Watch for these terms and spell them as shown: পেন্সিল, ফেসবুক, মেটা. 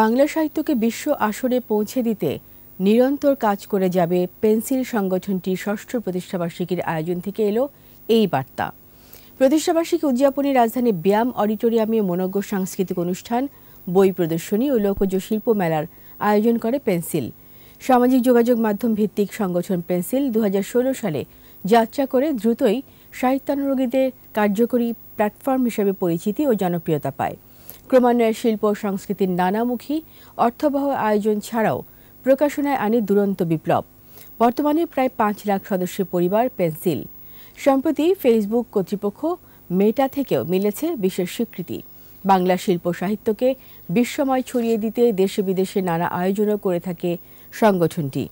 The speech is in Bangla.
বাংলা সাহিত্যকে বিশ্ব আসরে পৌঁছে দিতে নিরন্তর কাজ করে যাবে পেন্সিল সংগঠনটি ষষ্ঠ প্রতিষ্ঠাবার্ষিকীর আয়োজন থেকে এলো এই বার্তা। প্রতিষ্ঠাবার্ষিকী উদযাপনে রাজধানী ব্যায়াম অডিটোরিয়ামে মনোজ্ঞ সাংস্কৃতিক অনুষ্ঠান, বই প্রদর্শনী ও লোকজ শিল্প মেলার আয়োজন করে পেন্সিল। সামাজিক যোগাযোগ মাধ্যম ভিত্তিক সংগঠন পেন্সিল ২০১৬ সালে যাত্রা করে দ্রুতই সাহিত্যানুরাগীদের কার্যকরী প্ল্যাটফর্ম হিসেবে পরিচিতি ও জনপ্রিয়তা পায়। ক্রমান্বয়ে শিল্প ও সংস্কৃতির নানামুখী অর্থবহ আয়োজন ছাড়াও প্রকাশনায় আনে দুরন্ত বিপ্লব। বর্তমানে প্রায় ৫ লাখ সদস্যের পরিবার পেন্সিল। সম্প্রতি ফেসবুক কর্তৃপক্ষ মেটা থেকেও মিলেছে বিশেষ স্বীকৃতি। বাংলা শিল্প সাহিত্যকে বিশ্বময় ছড়িয়ে দিতে দেশে বিদেশে নানা আয়োজনও করে থাকে সংগঠনটি।